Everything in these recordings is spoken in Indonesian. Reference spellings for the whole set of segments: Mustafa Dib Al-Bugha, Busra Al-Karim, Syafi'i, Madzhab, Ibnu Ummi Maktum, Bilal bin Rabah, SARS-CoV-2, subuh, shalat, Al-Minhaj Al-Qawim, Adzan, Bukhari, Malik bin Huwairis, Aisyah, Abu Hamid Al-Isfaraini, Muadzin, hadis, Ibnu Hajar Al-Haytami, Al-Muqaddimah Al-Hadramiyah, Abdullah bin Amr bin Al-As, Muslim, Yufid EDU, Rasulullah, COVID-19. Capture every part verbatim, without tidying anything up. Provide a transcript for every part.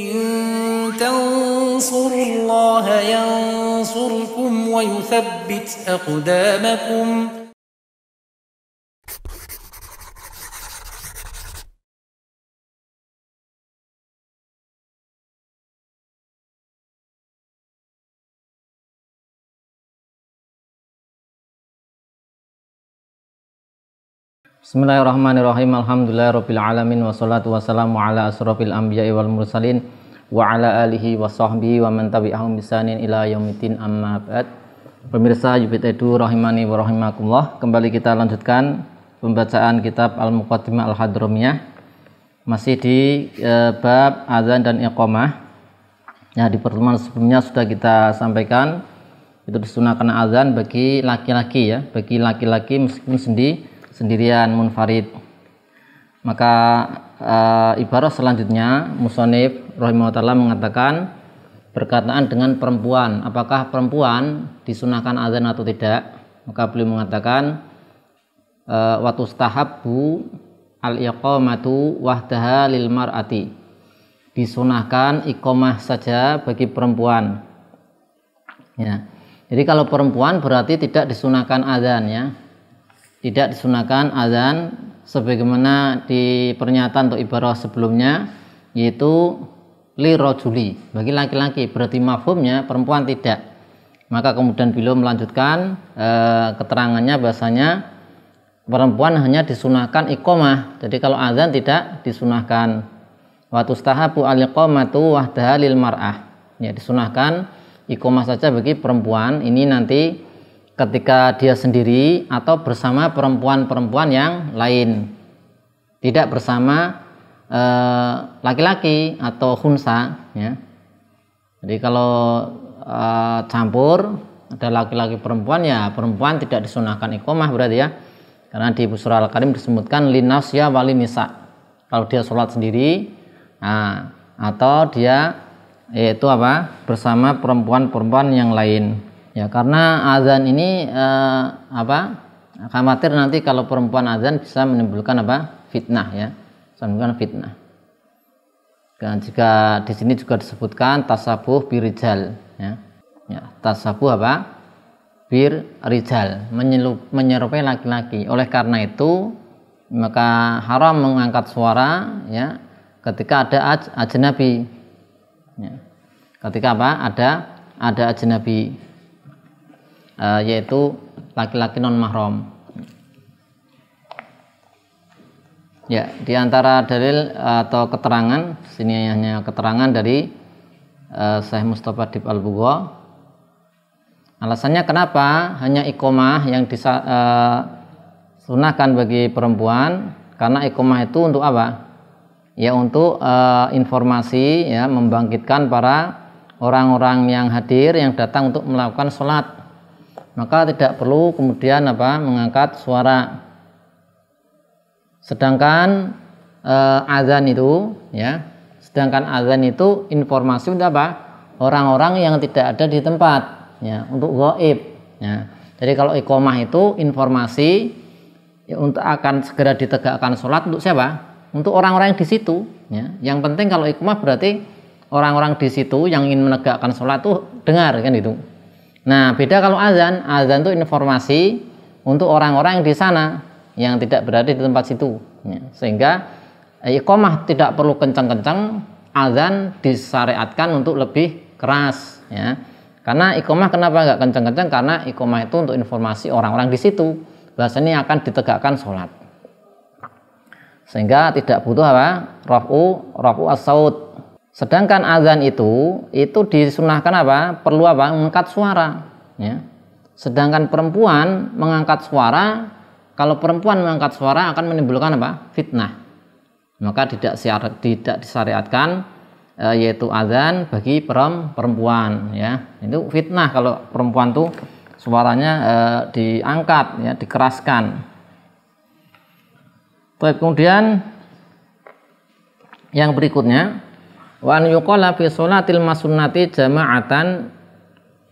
إن تنصروا الله ينصركم ويثبت أقدامكم Bismillahirrahmanirrahim. Alhamdulillahirabbil alamin wassalatu wassalamu ala asrofil anbiya'i wal mursalin wa ala alihi washabbihi wa man tabi'ahum bisanin ila yaumiddin amma ba'd. Pemirsa Yufid E D U rahimani wa rahimakumullah, kembali kita lanjutkan pembacaan kitab Al-Muqaddimah Al-Hadramiyah, masih di eh, bab azan dan iqamah. Ya, di pertemuan sebelumnya sudah kita sampaikan itu disunahkan azan bagi laki-laki, ya, bagi laki-laki meskipun sendi sendirian munfarid. Maka uh, ibarat selanjutnya musonif rahimahullah ta'ala mengatakan berkataan dengan perempuan, apakah perempuan disunahkan azan atau tidak. Maka beliau mengatakan uh, wa tustahabbu al-iqamatu wahdaha lil mar'ati, disunahkan iqamah saja bagi perempuan, ya. Jadi kalau perempuan berarti tidak disunahkan azan, ya, tidak disunahkan azan sebagaimana di pernyataan atau ibarah sebelumnya, yaitu li rajuli, bagi laki-laki, berarti mafhumnya perempuan tidak. Maka kemudian beliau melanjutkan e, keterangannya bahasanya perempuan hanya disunahkan iqamah, jadi kalau azan tidak disunahkan. Wa tustahabu al-iqamatu wahdaha lil mar'ah, ya, disunahkan iqamah saja bagi perempuan, ini nanti ketika dia sendiri atau bersama perempuan-perempuan yang lain, tidak bersama laki-laki e, atau khunsa, ya. Jadi kalau e, campur ada laki-laki perempuan, ya perempuan tidak disunahkan iqamah berarti, ya, karena di surah Al-Karim disebutkan linasya walinisa, kalau dia sholat sendiri nah, atau dia yaitu apa bersama perempuan-perempuan yang lain. Ya, karena azan ini eh, apa khawatir nanti kalau perempuan azan bisa menimbulkan apa fitnah, ya, menimbulkan fitnah. Dan jika di sini juga disebutkan tasabuh birijal, ya, ya tasabuh apa birijal, menyerupai laki-laki. Oleh karena itu maka haram mengangkat suara, ya, ketika ada aj ajnabi, ya. Ketika apa ada ada ajnabi, yaitu laki-laki non mahram. Ya, diantara dalil atau keterangan sini hanya keterangan dari uh, Syekh Mustafa Dib Al-Bugha. Alasannya kenapa hanya iqamah yang disunahkan uh, bagi perempuan? Karena iqamah itu untuk apa? Ya, untuk uh, informasi, ya, membangkitkan para orang-orang yang hadir yang datang untuk melakukan sholat. Maka tidak perlu kemudian apa mengangkat suara. Sedangkan e, azan itu, ya, sedangkan azan itu informasi untuk apa orang-orang yang tidak ada di tempat, ya, untuk gaib, ya. Jadi kalau iqamah itu informasi, ya, untuk akan segera ditegakkan sholat untuk siapa? Untuk orang-orang yang di situ, ya. Yang penting kalau iqamah berarti orang-orang di situ yang ingin menegakkan sholat tuh dengar, kan itu. Nah, beda kalau azan, azan itu informasi untuk orang-orang yang di sana yang tidak berada di tempat situ, ya. Sehingga iqamah tidak perlu kencang-kencang, azan disyariatkan untuk lebih keras, ya. Karena iqamah kenapa nggak kencang-kencang? Karena iqamah itu untuk informasi orang-orang di situ, bahasanya akan ditegakkan sholat. Sehingga tidak butuh apa? Rafu rafu as-saut. Sedangkan azan itu itu disunahkan apa perlu apa mengangkat suara, ya. Sedangkan perempuan mengangkat suara, kalau perempuan mengangkat suara akan menimbulkan apa fitnah. Maka tidak syariat, tidak disyariatkan e, yaitu azan bagi perempuan, ya. Itu fitnah kalau perempuan tuh suaranya e, diangkat, ya, dikeraskan. Kemudian yang berikutnya wa an yuqala fi sholatil masunnati jama'atan,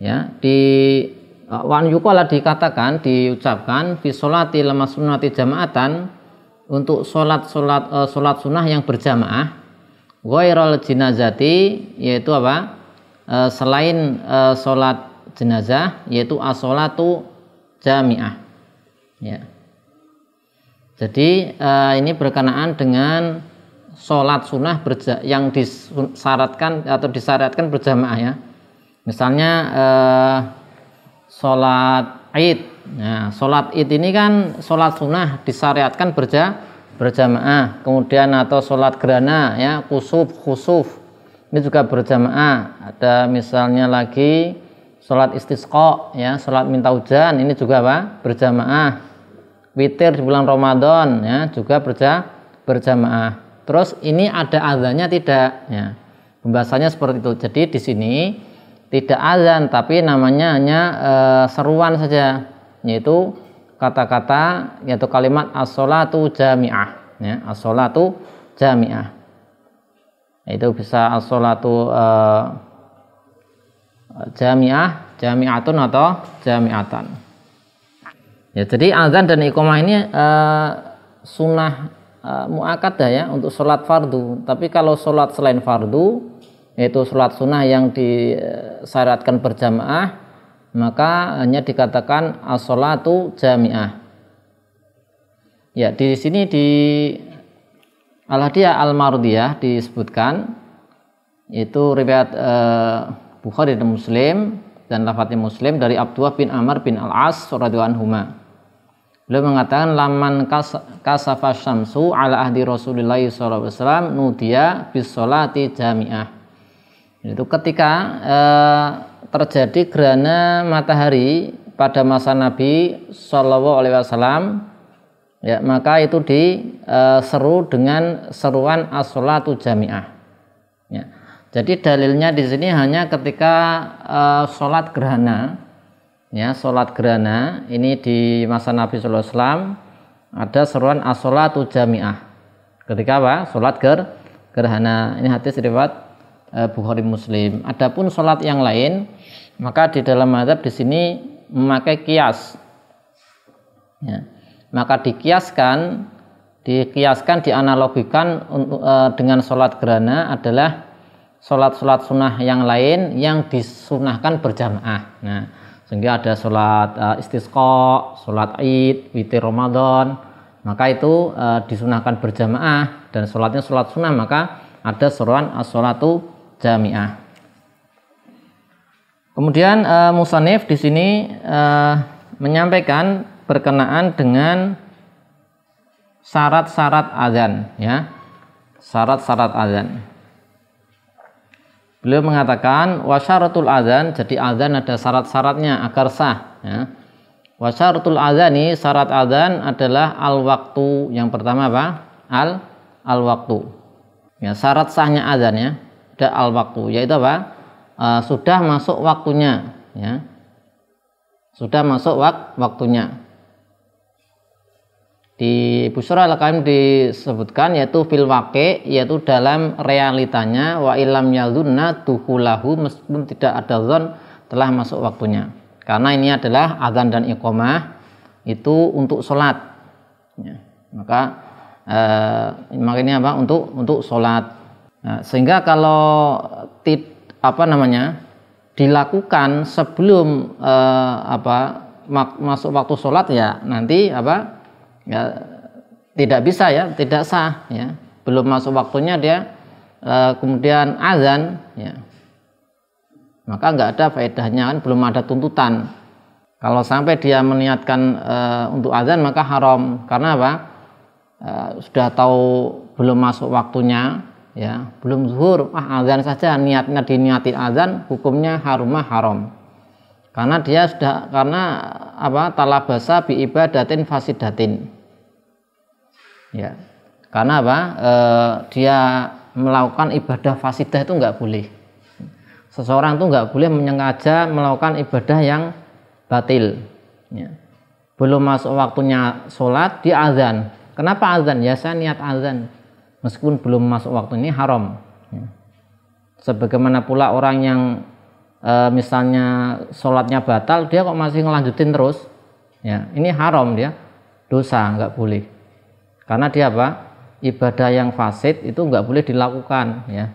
ya, di wa an yuqala dikatakan diucapkan fi sholatil masunnati jama'atan, untuk salat salat salat sunnah yang berjamaah Ghairul jinazati, yaitu apa? E, selain e, sholat jenazah, yaitu as-sholatu jami'ah. Ya. Jadi e, ini berkenaan dengan sholat sunnah berja yang disyaratkan atau disyaratkan berjamaah ya. Misalnya eh, sholat id. Nah, sholat id ini kan sholat sunnah disyaratkan berja berjamaah. Kemudian atau sholat gerhana ya, kusuf khusuf ini juga berjamaah. Ada misalnya lagi sholat istisqa ya, sholat minta hujan ini juga apa? Berjamaah. Witir di bulan Ramadan ya juga berja berjamaah. Terus ini ada azannya tidak ya. Pembahasannya seperti itu. Jadi di sini tidak azan tapi namanya hanya e, seruan saja, yaitu kata-kata yaitu kalimat as-sholatu jami'ah ya, as-sholatu jami'ah. Itu bisa as-sholatu e, jami'ah, jami'atun atau jami'atan. Ya, jadi azan dan iqamah ini e, sunnah Uh, mu'akkadah ya untuk sholat fardu. Tapi kalau sholat selain fardu, yaitu sholat sunnah yang disyaratkan berjamaah, maka hanya dikatakan as-sholatu jami'ah. Ya, di sini di Al-Hadramiyah Al-Mardiyah disebutkan itu riwayat uh, Bukhari dan Muslim dan lafadznya Muslim dari Abdullah bin Amr bin Al-As radhiyallahu anhuma. Beliau mengatakan laman kas, kasafa syamsu ala ahdi Rasulullah sallallahu alaihi wasallam nudiya bis sholati jami'ah. Itu ketika eh, terjadi gerhana matahari pada masa Nabi sallallahu alaihi wasallam ya, maka itu diseru eh, dengan seruan as-sholatu jami'ah. Ya. Jadi dalilnya di sini hanya ketika eh, sholat gerhana. Ya, sholat gerhana ini di masa Nabi sallallahu alaihi wasallam ada seruan as-sholatu jami'ah. Ketika apa? Sholat ger gerhana. Ini hadis riwayat e, Bukhari Muslim. Adapun sholat yang lain, maka di dalam madzhab di sini memakai kias. Ya. Maka dikiaskan, dikiaskan dianalogikan untuk, e, dengan sholat gerhana adalah sholat-sholat sunnah yang lain yang disunahkan berjamaah. Nah, sehingga ada sholat uh, istisqa, sholat id, witir Ramadan, maka itu uh, disunahkan berjamaah dan sholatnya sholat sunnah, maka ada seruan as-sholatu jami'ah. Kemudian uh, musannif di sini uh, menyampaikan berkenaan dengan syarat-syarat azan ya, syarat-syarat azan. Beliau mengatakan wasyaratul adzan, jadi adzan ada syarat-syaratnya agar sah ya. Wasyaratul adzani, syarat adzan adalah al waktu. Yang pertama apa? Al al waktu. Ya, syarat sahnya adzan ya, ada al waktu, yaitu apa? E, sudah masuk waktunya ya. Sudah masuk wak, waktunya. Di Bushra Al-Qaim disebutkan yaitu fil waqi', yaitu dalam realitanya, wa illam yadhunna duhulahu, meskipun tidak ada zon telah masuk waktunya. Karena ini adalah azan dan iqamah itu untuk sholat ya, maka eh, makanya apa untuk untuk sholat. Nah, sehingga kalau tid, apa namanya dilakukan sebelum eh, apa mak, masuk waktu sholat ya, nanti apa ya, tidak bisa ya, tidak sah ya, belum masuk waktunya dia e, kemudian azan ya, maka nggak ada faedahnya kan, belum ada tuntutan. Kalau sampai dia meniatkan e, untuk azan maka haram, karena apa e, sudah tahu belum masuk waktunya ya, belum zuhur ah azan saja, niatnya diniati azan, hukumnya harumah haram. Karena dia sudah, karena apa talabasa bi ibadatin fasidatin. Ya, karena apa e, dia melakukan ibadah fasidah itu nggak boleh. Seseorang itu nggak boleh menyengaja melakukan ibadah yang batil ya. Belum masuk waktunya sholat dia azan. Kenapa azan? Ya saya niat azan meskipun belum masuk waktu, ini haram ya. Sebagaimana pula orang yang e, misalnya sholatnya batal, dia kok masih ngelanjutin terus ya, ini haram, dia dosa, nggak boleh. Karena dia apa? ibadah yang fasid itu nggak boleh dilakukan, ya.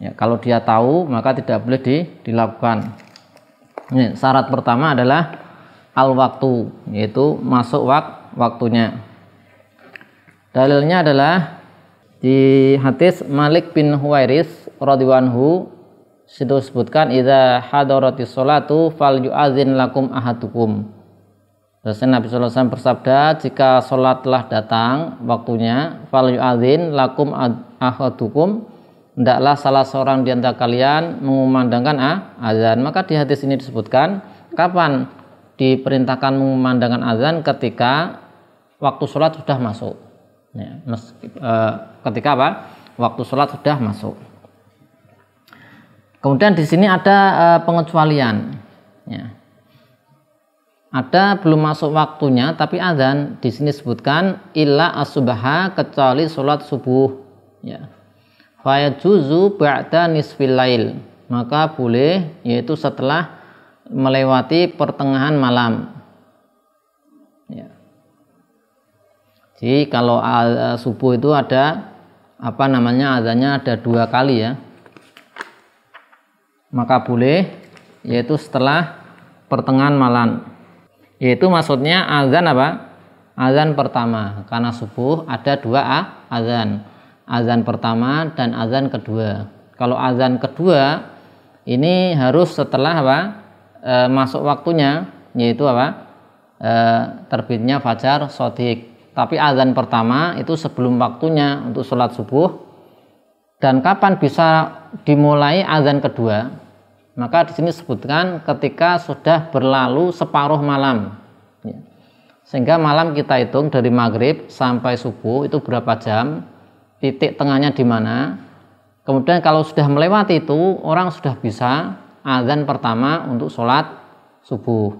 Ya, kalau dia tahu maka tidak boleh di, dilakukan. Ini, syarat pertama adalah al-waktu, yaitu masuk wak, waktunya. Dalilnya adalah di hadis Malik bin Huwairis radhiyallahu anhu, situ sebutkan idza hadaratis sholatu fal yu'adzin lakum ahadukum. Rasulullah Nabi sallallahu alaihi wasallam bersabda, jika salat telah datang waktunya, fal yu'adzin lakum ahadukum, hendaklah salah seorang di antara kalian mengumandangkan azan. Maka di hadis ini disebutkan kapan diperintahkan mengumandangkan azan, ketika waktu sholat sudah masuk, ya, meski, eh, ketika apa? Waktu sholat sudah masuk. Kemudian di sini ada eh, pengecualian, ya. Ada belum masuk waktunya tapi azan. Di sini sebutkan illa as-subha, kecuali sholat subuh, ya. Fa yajuzu ba'da nisfil lail, maka boleh, yaitu setelah melewati pertengahan malam, ya. Jadi kalau uh, subuh itu ada apa namanya azannya ada dua kali, ya. Maka boleh, yaitu setelah pertengahan malam. Yaitu maksudnya azan apa? Azan pertama, karena subuh ada dua azan, azan pertama dan azan kedua. Kalau azan kedua ini harus setelah apa? E, masuk waktunya, yaitu apa? E, terbitnya fajar shadiq. Tapi azan pertama itu sebelum waktunya untuk sholat subuh. Dan kapan bisa dimulai azan kedua? Maka di sini sebutkan ketika sudah berlalu separuh malam, ya. Sehingga malam kita hitung dari maghrib sampai subuh itu berapa jam, titik tengahnya di mana. Kemudian kalau sudah melewati itu, orang sudah bisa azan pertama untuk sholat subuh,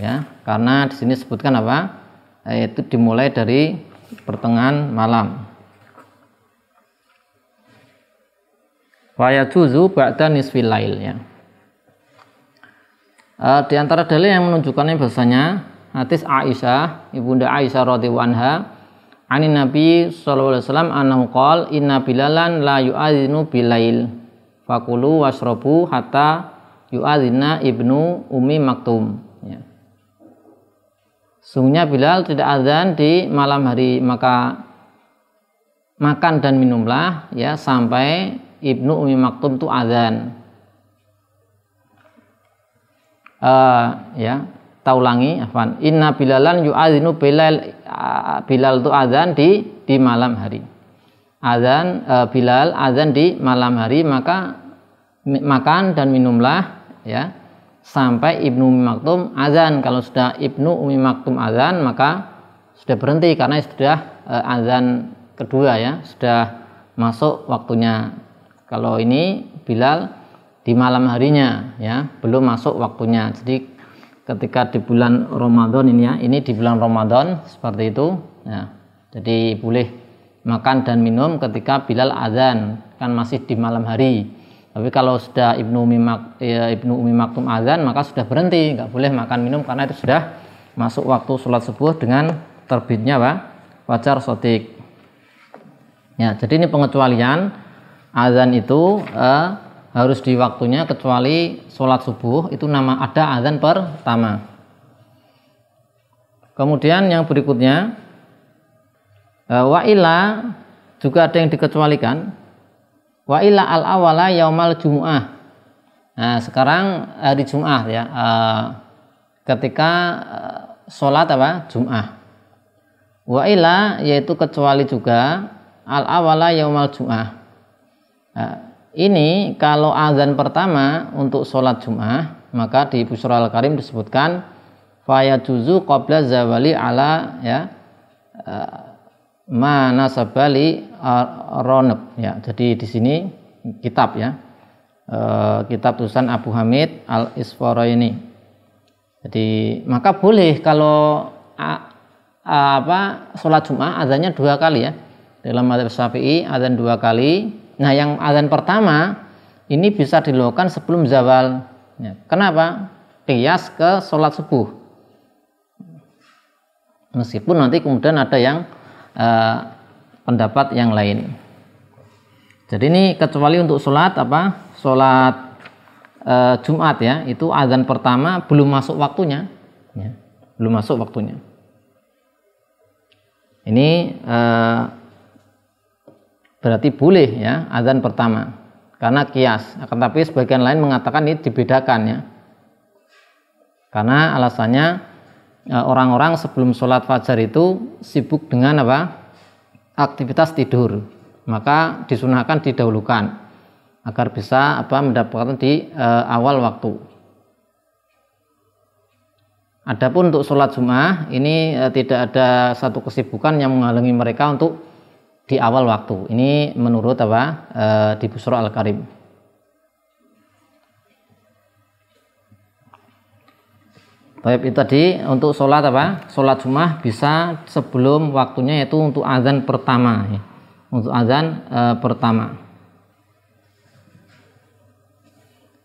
ya. Karena di sini sebutkan apa? Itu dimulai dari pertengahan malam. Wayajuzu ba'da nisfil lail, ya. E, di antara dalil yang menunjukkannya bahasanya hadis Aisyah, ibunda Aisyah radhiyallahu anha, anin Nabi sallallahu alaihi wasallam annahu qala inna bilalan la yu'adzinu bilail fakulu wasrobu hatta yu'adzina ibnu ummi maktum, ya. Sungguhnya Bilal tidak azan di malam hari, maka makan dan minumlah, ya, sampai Ibnu Ummi Maktum itu azan. Uh, ya, taulangi, afwan. Inna bilalan yu'adzinu Bilal, uh, Bilal itu azan di di malam hari. Azan uh, Bilal azan di malam hari, maka makan dan minumlah, ya, sampai Ibnu Ummi Maktum azan. Kalau sudah Ibnu Ummi Maktum azan, maka sudah berhenti karena sudah uh, azan kedua, ya, sudah masuk waktunya. Kalau ini Bilal di malam harinya, ya, belum masuk waktunya. Jadi ketika di bulan Ramadan ini, ya, ini di bulan Ramadan seperti itu, ya. Jadi boleh makan dan minum ketika Bilal azan, kan masih di malam hari. Tapi kalau sudah Ibnu Ummi Maktum, ya, Ibnu Ummi Maktum azan, maka sudah berhenti, nggak boleh makan minum karena itu sudah masuk waktu sholat subuh dengan terbitnya fajar shadiq. Ya, jadi ini pengecualian azan itu eh, harus di waktunya, kecuali sholat subuh itu nama ada azan pertama. Kemudian yang berikutnya eh, wa'ila juga ada yang dikecualikan, wa'ila al-awala yaumal jumu'ah. Nah, sekarang hari Jum'ah, ya, eh, ketika eh, sholat apa Jum'ah. Wa'ila yaitu kecuali juga al-awala yaumal jum'ah. Nah, ini kalau azan pertama untuk sholat Jum'ah, maka di Busra Al-Karim disebutkan fayajuzu qabla zawali ala, ya, ma nasabali ar-ronab, ya. Jadi di sini kitab, ya, e, kitab tulisan Abu Hamid Al-Isfaraini ini. Jadi maka boleh kalau a, a, apa sholat Jum'ah azannya dua kali, ya. Dalam madzhab Syafi'i azan dua kali. Nah, yang azan pertama ini bisa dilakukan sebelum zawal, ya. Kenapa? Qiyas ke sholat subuh. Meskipun nanti kemudian ada yang eh, pendapat yang lain. Jadi ini kecuali untuk sholat apa? Sholat e, Jumat ya, itu azan pertama belum masuk waktunya, ya, belum masuk waktunya. Ini e, berarti boleh ya azan pertama, karena kias. Akan tapi sebagian lain mengatakan ini dibedakan ya, karena alasannya e, orang-orang sebelum sholat fajar itu sibuk dengan apa? Aktivitas tidur. Maka disunahkan didahulukan agar bisa apa mendapatkan di e, awal waktu. Adapun untuk sholat Jumat ini e, tidak ada satu kesibukan yang menghalangi mereka untuk di awal waktu. Ini menurut apa e, di Busra Al-Karim. Baik, itu tadi untuk sholat apa sholat Jumat bisa sebelum waktunya, yaitu untuk azan pertama ya. Untuk azan e, pertama.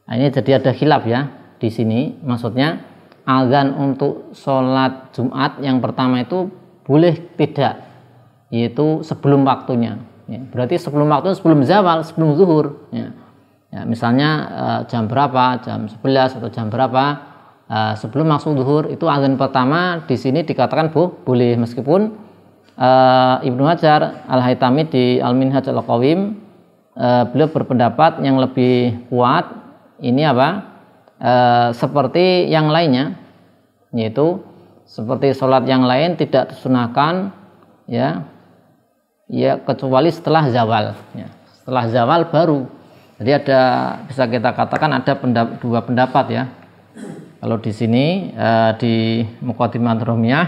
Nah, ini jadi ada khilaf ya di sini. Maksudnya azan untuk sholat Jumat yang pertama itu boleh tidak, yaitu sebelum waktunya. Ya, berarti sebelum waktu, sebelum zawal, sebelum zuhur. Ya. Ya, misalnya e, jam berapa, jam sebelas atau jam berapa e, sebelum masuk zuhur, itu azan pertama di sini dikatakan bu, boleh, meskipun Uh, Ibnu Hajar Al-Haytami di Al-Minhaj Al-Qawim uh, beliau berpendapat yang lebih kuat ini apa uh, seperti yang lainnya, yaitu seperti sholat yang lain tidak disunahkan ya ya kecuali setelah zawal ya. Setelah zawal baru. Jadi ada, bisa kita katakan ada pendap, dua pendapat ya. Kalau di sini uh, di Muqaddimah Al-Hadramiyah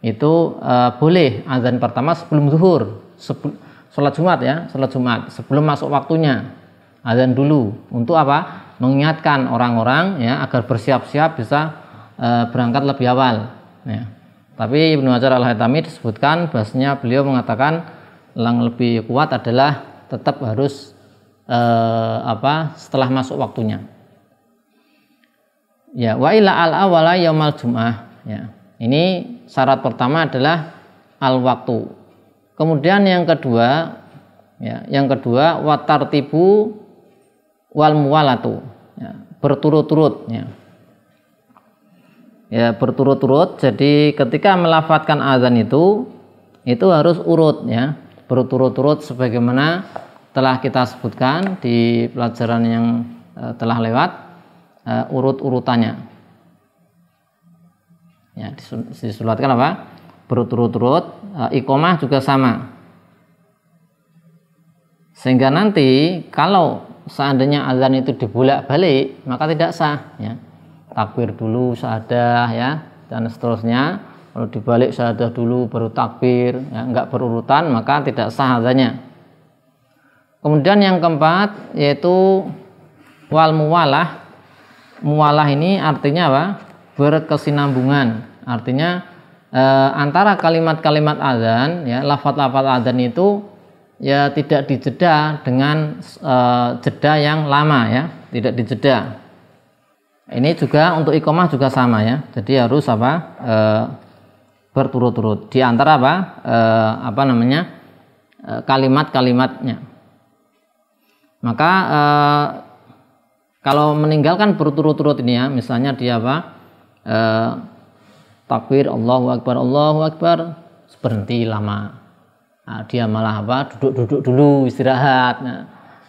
itu uh, boleh azan pertama sebelum zuhur, sebelum sholat Jumat ya, sholat Jumat sebelum masuk waktunya azan dulu, untuk apa? Mengingatkan orang-orang ya agar bersiap-siap bisa uh, berangkat lebih awal ya. Tapi Ibnu Hajar Al-Haytami disebutkan bahasanya beliau mengatakan yang lebih kuat adalah tetap harus uh, apa setelah masuk waktunya ya. Wa ila al-awala yaumal jum'ah ya. Ini syarat pertama adalah al-waktu. Kemudian yang kedua ya, yang kedua watartibu wal muwalatu ya, berturut-turut ya. Ya, berturut-turut. Jadi ketika melafadzkan azan itu itu harus urut ya, berturut-turut sebagaimana telah kita sebutkan di pelajaran yang uh, telah lewat uh, urut-urutannya. Ya, disulatkan apa? Berturut-turut. E, Iqamah juga sama. Sehingga nanti kalau seandainya azan itu dibolak-balik, maka tidak sah ya. Takbir dulu syahadah ya, dan seterusnya. Kalau dibalik syahadah dulu baru takbir, ya, enggak berurutan, maka tidak sah azannya. Kemudian yang keempat yaitu wal muwalah. Muwalah ini artinya apa? Berkesinambungan. Artinya eh, antara kalimat-kalimat azan ya, lafaz-lafaz azan itu ya tidak dijeda dengan eh, jeda yang lama ya, tidak dijeda. Ini juga untuk iqamah juga sama ya. Jadi harus apa? Eh, berturut-turut di antara apa? Eh, apa namanya? Eh, kalimat-kalimatnya. Maka eh, kalau meninggalkan berturut-turut ini ya, misalnya dia apa? Eh, takbir Allahu Akbar Allahu Akbar berhenti lama, nah, dia malah apa duduk-duduk dulu istirahat, nah,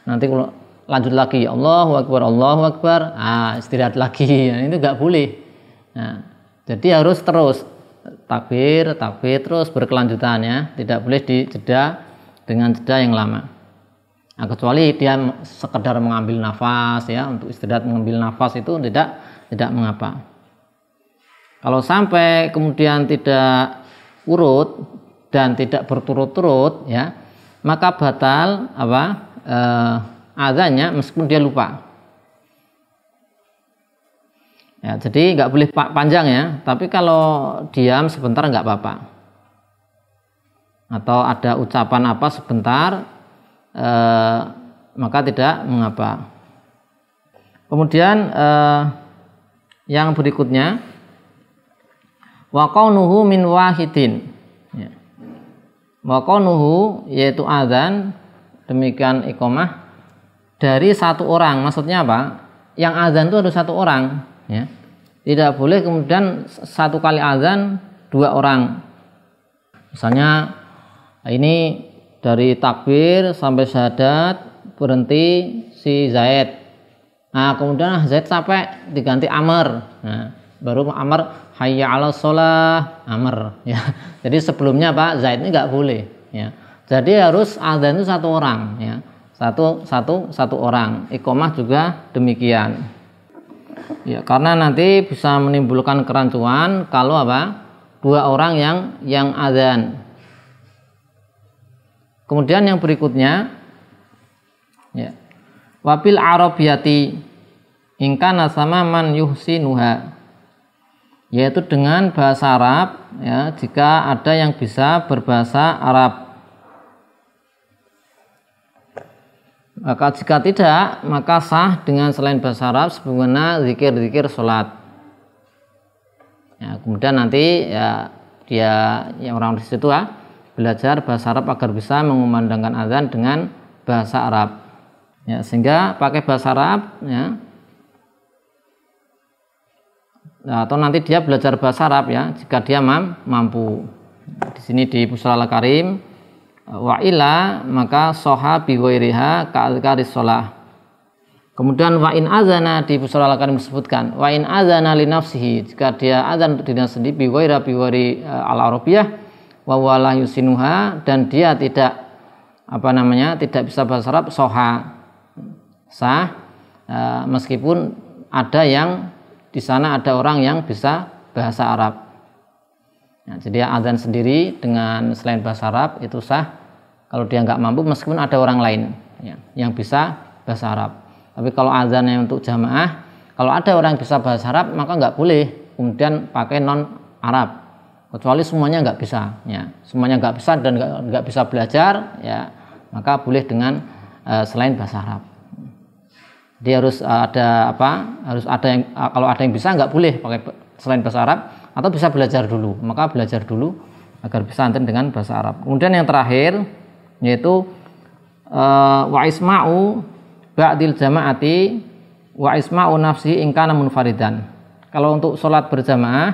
nanti kalau lanjut lagi Allahu Akbar Allahu Akbar ah, istirahat lagi, nah, itu nggak boleh. Nah, jadi harus terus takbir takbir terus berkelanjutannya, tidak boleh dijeda dengan jeda yang lama. Nah, kecuali dia sekedar mengambil nafas ya, untuk istirahat mengambil nafas itu tidak tidak mengapa. Kalau sampai kemudian tidak urut dan tidak berturut-turut ya, maka batal apa eh, azannya meskipun dia lupa. Ya, jadi nggak boleh panjang ya, tapi kalau diam sebentar nggak apa-apa. Atau ada ucapan apa sebentar eh, maka tidak mengapa. Kemudian eh, yang berikutnya wa qawnuhu min wahidin ya. Maqanuhu yaitu azan, demikian iqamah, dari satu orang. Maksudnya apa? Yang azan itu harus satu orang, ya. Tidak boleh kemudian satu kali azan dua orang. Misalnya ini dari takbir sampai syahadat berhenti si Zaid. Nah, kemudian Zaid sampai diganti Amr. Nah, baru Amr hayya 'alas shalah Amr, ya. Jadi sebelumnya Pak Zaid ini nggak boleh, ya. Jadi harus azan itu satu orang, ya. Satu satu satu orang. Iqamah juga demikian. Ya, karena nanti bisa menimbulkan kerancuan kalau apa? Dua orang yang yang azan. Kemudian yang berikutnya, ya. Wabil Arabiyati ingkana sama man yuhsinuha, yaitu dengan bahasa Arab, ya, jika ada yang bisa berbahasa Arab. Maka jika tidak, maka sah dengan selain bahasa Arab sebagaimana zikir-zikir sholat. Ya, kemudian nanti ya dia yang orang di situ ya, belajar bahasa Arab agar bisa mengumandangkan azan dengan bahasa Arab. Ya, sehingga pakai bahasa Arab, ya. Nah, atau nanti dia belajar bahasa Arab, ya, jika dia mampu. Di sini di Busral Karim. Wa ila maka soha biwairiha ka'alkaris sholah. Kemudian wa in azana di Busral Karim disebutkan wa in azana li nafsihi, jika dia azan untuk dirinya sendiri biwaira biwari al-arabiyah wa wala yusinuha, dan dia tidak apa namanya tidak bisa bahasa Arab, soha sah meskipun ada yang di sana ada orang yang bisa bahasa Arab. Nah, jadi azan sendiri dengan selain bahasa Arab itu sah kalau dia nggak mampu meskipun ada orang lain, ya, yang bisa bahasa Arab. Tapi kalau azannya untuk jamaah, kalau ada orang yang bisa bahasa Arab maka nggak boleh kemudian pakai non Arab, kecuali semuanya nggak bisa, ya, semuanya nggak bisa dan nggak bisa belajar, ya, maka boleh dengan uh, selain bahasa Arab. Dia harus ada apa? Harus ada yang kalau ada yang bisa nggak boleh pakai selain bahasa Arab, atau bisa belajar dulu. Maka belajar dulu agar bisa anten dengan bahasa Arab. Kemudian yang terakhir yaitu wa isma'u ba'dil jama'ati wa isma'u nafsi in kana munfaridan. Kalau untuk sholat berjamaah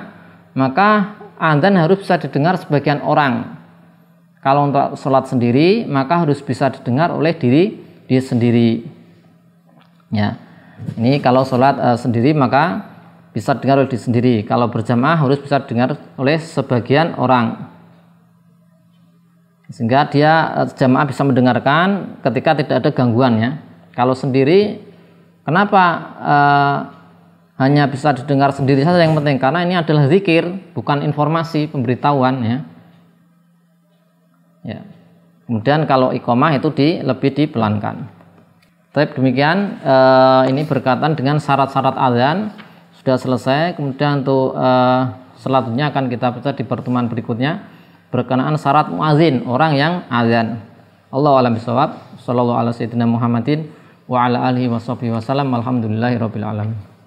maka azan harus bisa didengar sebagian orang. Kalau untuk sholat sendiri maka harus bisa didengar oleh diri dia sendiri. Ya, ini kalau sholat uh, sendiri maka bisa dengar oleh diri sendiri. Kalau berjamaah harus bisa dengar oleh sebagian orang, sehingga dia uh, jamaah bisa mendengarkan ketika tidak ada gangguannya. Kalau sendiri, kenapa uh, hanya bisa didengar sendiri saja yang penting? Karena ini adalah zikir, bukan informasi pemberitahuan. Ya, ya. Kemudian kalau iqamah itu di lebih dipelankan. Tapi demikian eh, ini berkaitan dengan syarat-syarat azan sudah selesai. Kemudian untuk eh, selanjutnya akan kita baca di pertemuan berikutnya berkenaan syarat muadzin, orang yang azan. Allahu a'lam bishawab. Sallallahu alaihi wasallam Muhammadin wa ala alihi washabihi wasallam. Alhamdulillahirabbil alamin.